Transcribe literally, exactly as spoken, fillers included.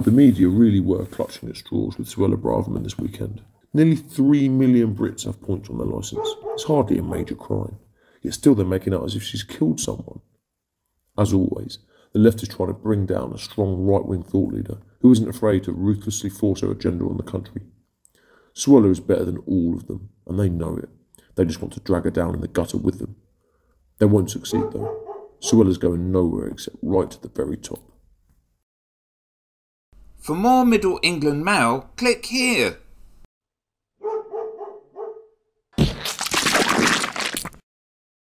The media really were clutching at straws with Suella Braverman this weekend. Nearly three million Brits have points on their licence. It's hardly a major crime. Yet still they're making out as if she's killed someone. As always, the left is trying to bring down a strong right-wing thought leader who isn't afraid to ruthlessly force her agenda on the country. Suella is better than all of them, and they know it. They just want to drag her down in the gutter with them. They won't succeed, though. Suella's going nowhere except right to the very top. For more Middle England Male, click here.